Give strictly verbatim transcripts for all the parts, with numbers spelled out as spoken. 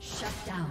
Shut down.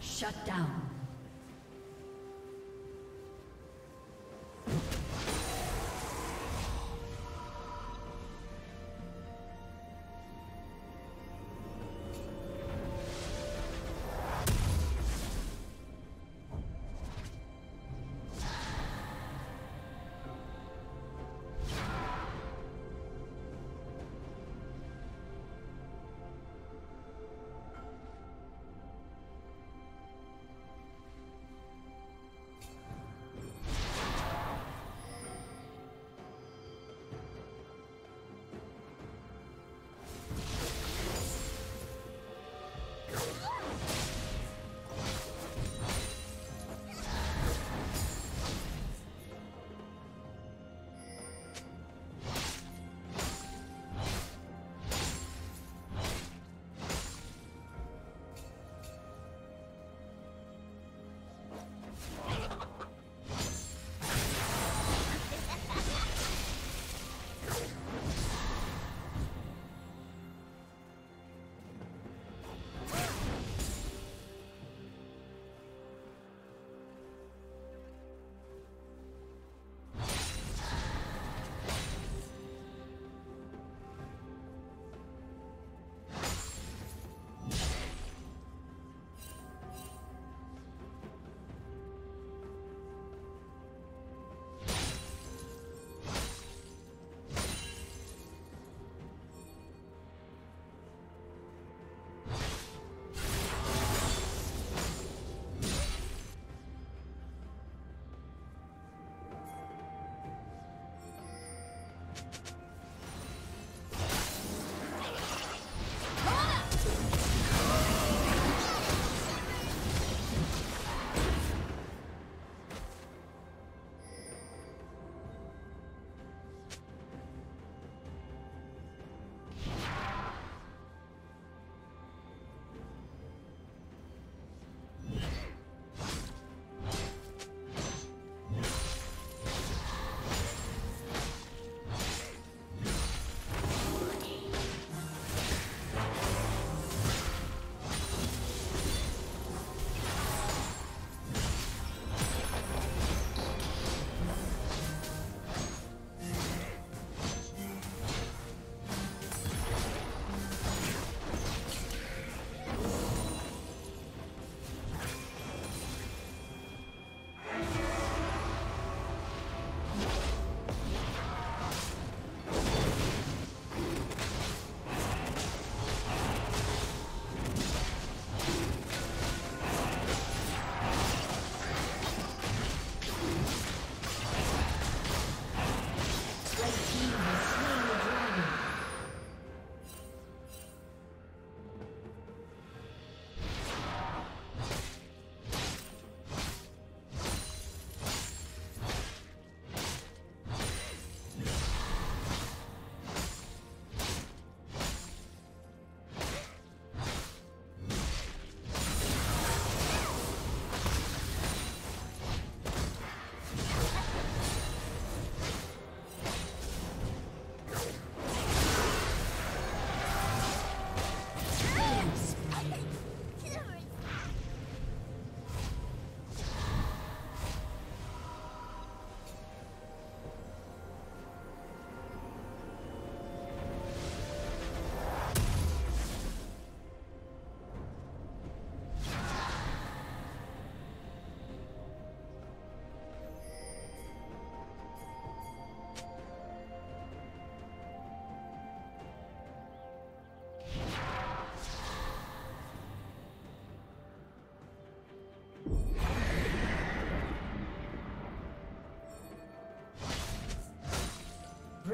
Shut down.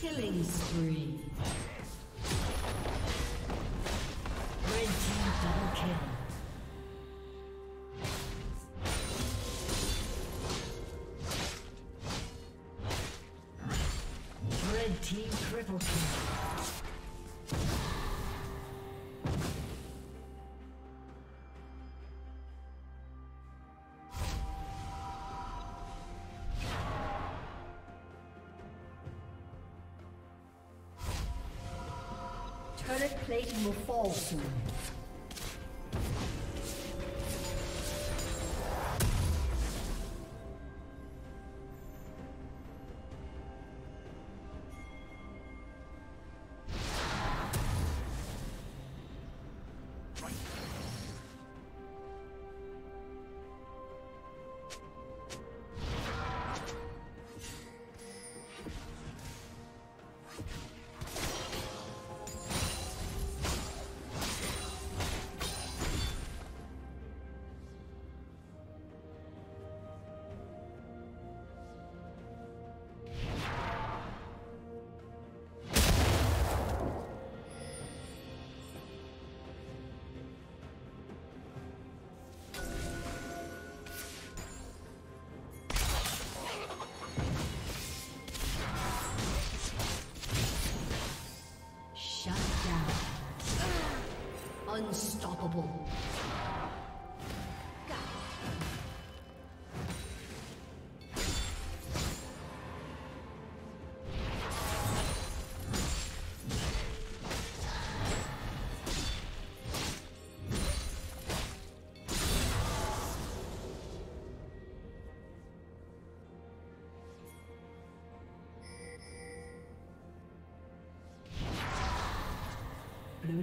Killing spree. Red team double kill. Red team triple kill. Turret plating will fall soon. Unstoppable. Blue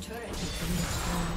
team's turret has been destroyed.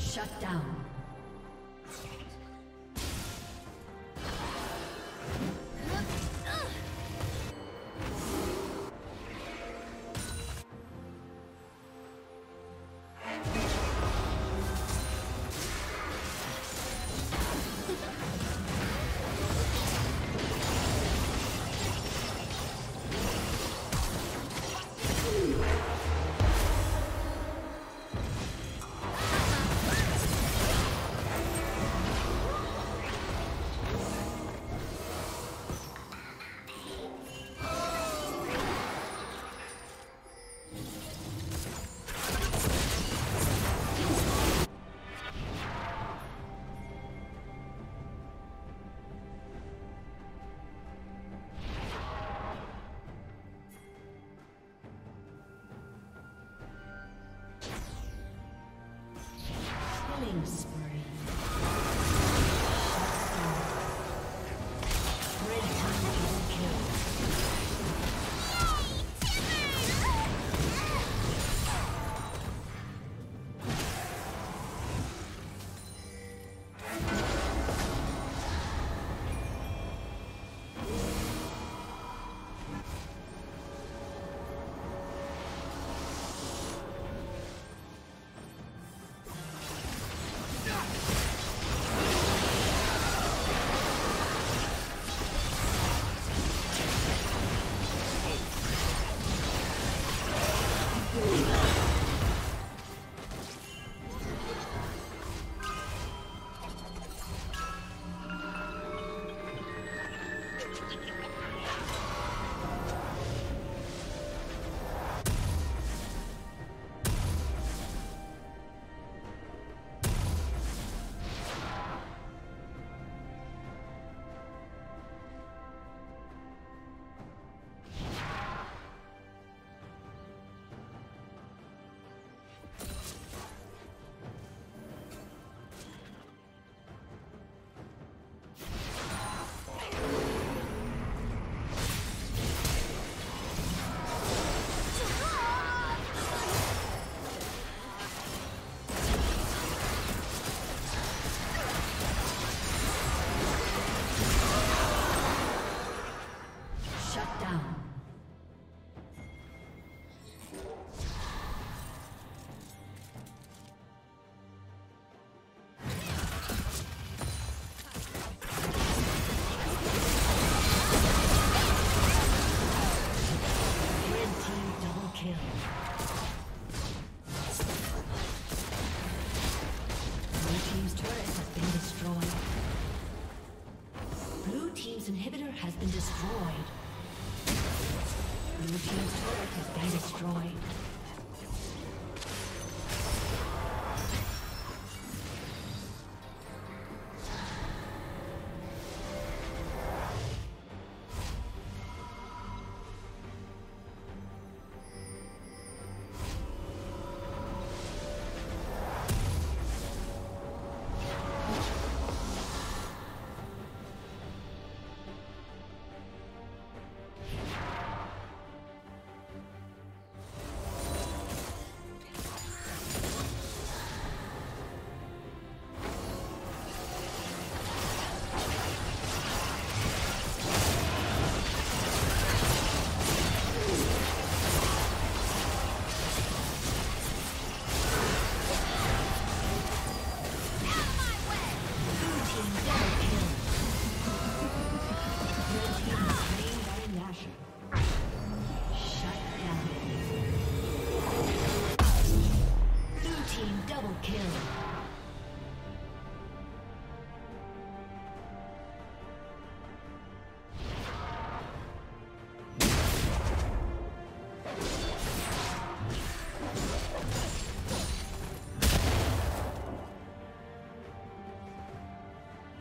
Shut down.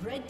Red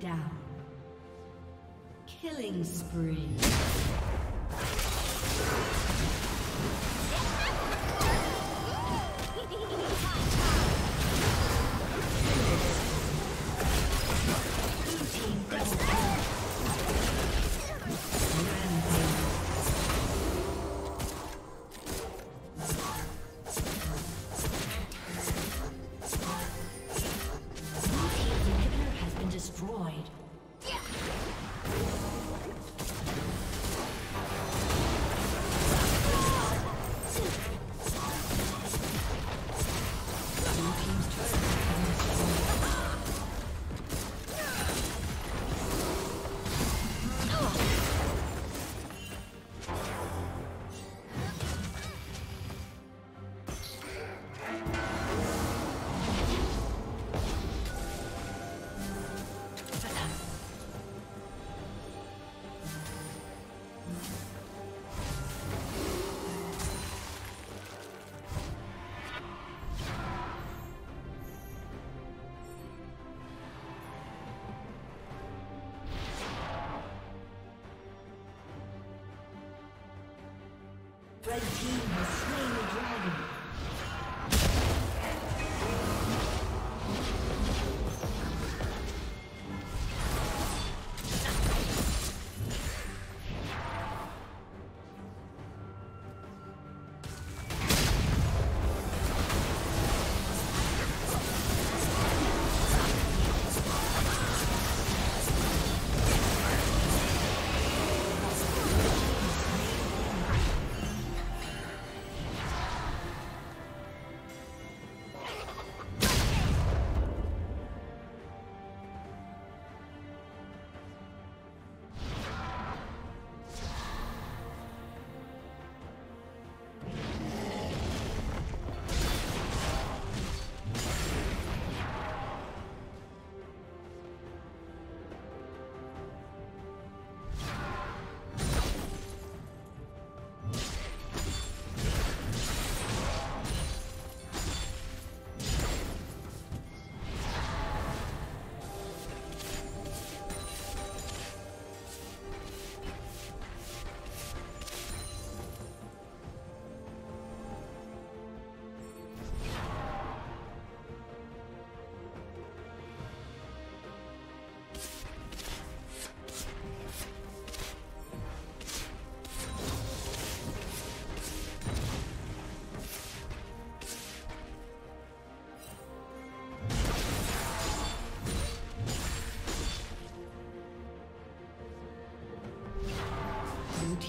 Down. Killing spree. Red team has slain the dragon.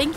Thank